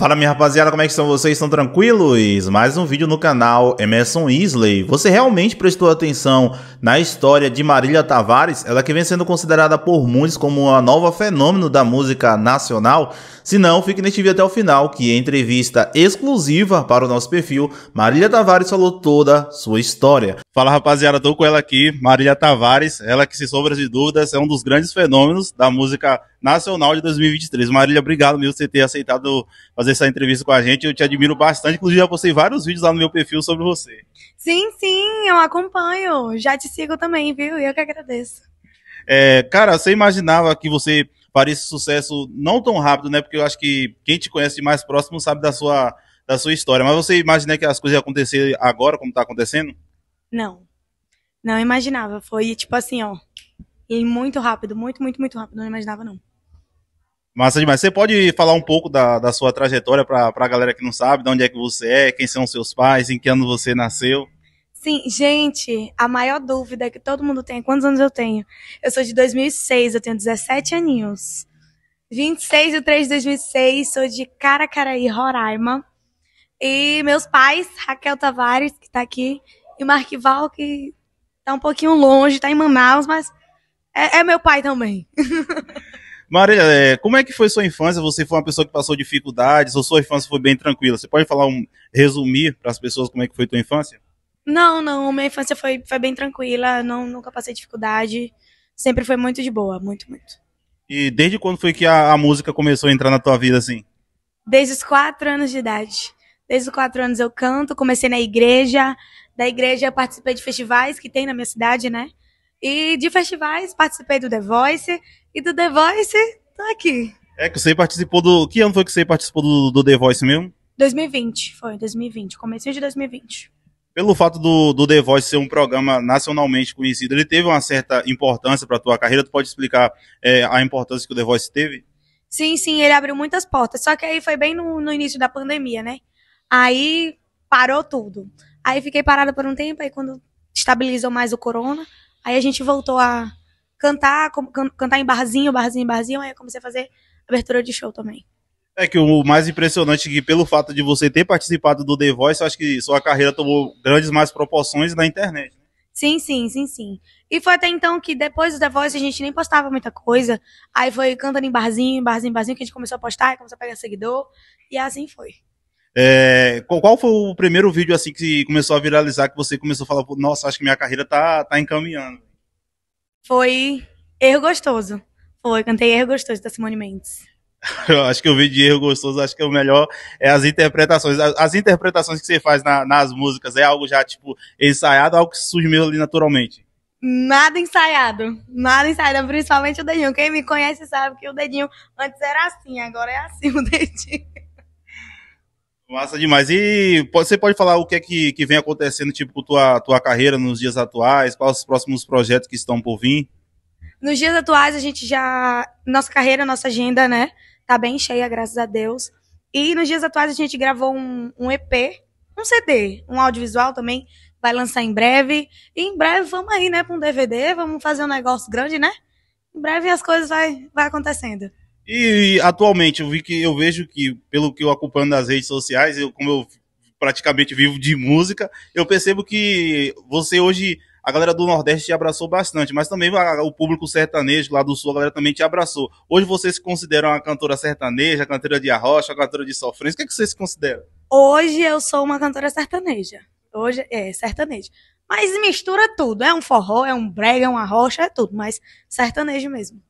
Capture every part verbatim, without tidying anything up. Fala minha rapaziada, como é que estão vocês? Estão tranquilos? Mais um vídeo no canal Emerson Yslley. Você realmente prestou atenção na história de Marília Tavares? Ela que vem sendo considerada por muitos como a nova fenômeno da música nacional? Se não, fique neste vídeo até o final, que em entrevista exclusiva para o nosso perfil, Marília Tavares falou toda a sua história. Fala rapaziada, tô com ela aqui, Marília Tavares, ela que, sem sombra de dúvidas, é um dos grandes fenômenos da música nacional de dois mil e vinte e três. Marília, obrigado mesmo por você ter aceitado fazer essa entrevista com a gente. Eu te admiro bastante, inclusive já postei vários vídeos lá no meu perfil sobre você. Sim, sim, eu acompanho, já te sigo também, viu? Eu que agradeço. É, cara, você imaginava que você faria esse sucesso não tão rápido, né? Porque eu acho que quem te conhece mais próximo sabe da sua, da sua história. Mas você imagina que as coisas iam acontecer agora, como tá acontecendo? Não, não imaginava. Foi tipo assim, ó, e muito rápido, muito, muito, muito rápido, não imaginava não. Massa demais. Você pode falar um pouco da, da sua trajetória para a galera que não sabe, de onde é que você é, quem são seus pais, em que ano você nasceu? Sim, gente, a maior dúvida que todo mundo tem é quantos anos eu tenho. Eu sou de dois mil e seis, eu tenho dezessete aninhos. vinte e seis de três de dois mil e seis, sou de Caracaraí, Roraima. E meus pais, Raquel Tavares, que está aqui, e Marquival, que está um pouquinho longe, está em Manaus, mas é, é meu pai também. Marília, como é que foi sua infância? Você foi uma pessoa que passou dificuldades ou sua infância foi bem tranquila? Você pode falar um resumir para as pessoas como é que foi tua infância? Não, não, minha infância foi, foi bem tranquila, não, nunca passei dificuldade, sempre foi muito de boa, muito, muito. E desde quando foi que a, a música começou a entrar na tua vida assim? Desde os quatro anos de idade. Desde os quatro anos eu canto, comecei na igreja, da igreja eu participei de festivais que tem na minha cidade, né? E de festivais participei do The Voice, e do The Voice, tô aqui. É que você participou do... Que ano foi que você participou do, do The Voice mesmo? dois mil e vinte, foi, dois mil e vinte, comecinho de dois mil e vinte. Pelo fato do, do The Voice ser um programa nacionalmente conhecido, ele teve uma certa importância pra tua carreira? Tu pode explicar é, a importância que o The Voice teve? Sim, sim, ele abriu muitas portas, só que aí foi bem no, no início da pandemia, né? Aí parou tudo. Aí fiquei parada por um tempo, aí quando estabilizou mais o corona, aí a gente voltou a cantar, cantar em barzinho, barzinho, barzinho, aí eu comecei a fazer abertura de show também. É que o mais impressionante é que pelo fato de você ter participado do The Voice, eu acho que sua carreira tomou grandes mais proporções na internet. Sim, sim, sim, sim. E foi até então que depois do The Voice a gente nem postava muita coisa, aí foi cantando em barzinho, barzinho, barzinho, que a gente começou a postar, começou a pegar seguidor, e assim foi. É, qual foi o primeiro vídeo assim que começou a viralizar, que você começou a falar, nossa, acho que minha carreira tá, tá encaminhando? Foi Erro Gostoso. Foi, cantei Erro Gostoso, da Simone Mendes. Eu acho que o vídeo de Erro Gostoso, acho que o melhor é as interpretações. As, as interpretações que você faz na, nas músicas, é algo já, tipo, ensaiado, algo que surge meio ali naturalmente? Nada ensaiado, nada ensaiado, principalmente o dedinho. Quem me conhece sabe que o dedinho antes era assim, agora é assim o dedinho. Massa demais. E você pode falar o que é que, que vem acontecendo, tipo, com tua, tua carreira nos dias atuais? Quais os próximos projetos que estão por vir? Nos dias atuais, a gente já... Nossa carreira, nossa agenda, né? Tá bem cheia, graças a Deus. E nos dias atuais, a gente gravou um, um E P, um C D, um audiovisual também. Vai lançar em breve. E em breve, vamos aí, né? Pra um D V D, vamos fazer um negócio grande, né? Em breve, as coisas vai, vai acontecendo. E, e atualmente, eu, vi que, eu vejo que, pelo que eu acompanho nas redes sociais, eu, como eu praticamente vivo de música, eu percebo que você hoje, a galera do Nordeste te abraçou bastante, mas também a, o público sertanejo lá do Sul, a galera também te abraçou. Hoje você se considera uma cantora sertaneja, cantora de arrocha, cantora de sofrência, o que, é que você se considera? Hoje eu sou uma cantora sertaneja, hoje é sertaneja, mas mistura tudo, é um forró, é um brega, é uma arrocha, é tudo, mas sertanejo mesmo.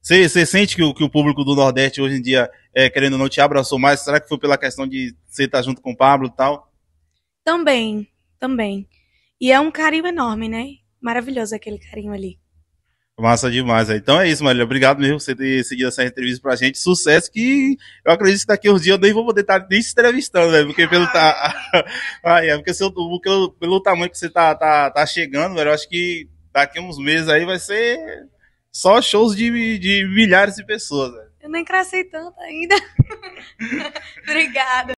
Você sente que o, que o público do Nordeste hoje em dia, é, querendo ou não, te abraçou mais? Será que foi pela questão de você estar junto com o Pablo e tal? Também, também. E é um carinho enorme, né? Maravilhoso aquele carinho ali. Massa demais. Então é isso, Marília. Obrigado mesmo por você ter seguido essa entrevista pra gente. Sucesso que eu acredito que daqui uns dias eu nem vou poder estar nem se entrevistando, velho. Porque pelo, ta... Ai, é porque seu, pelo, pelo tamanho que você tá, tá, tá chegando, velho, eu acho que daqui uns meses aí vai ser... Só shows de, de milhares de pessoas. Né? Eu nem cresci tanto ainda. Obrigada.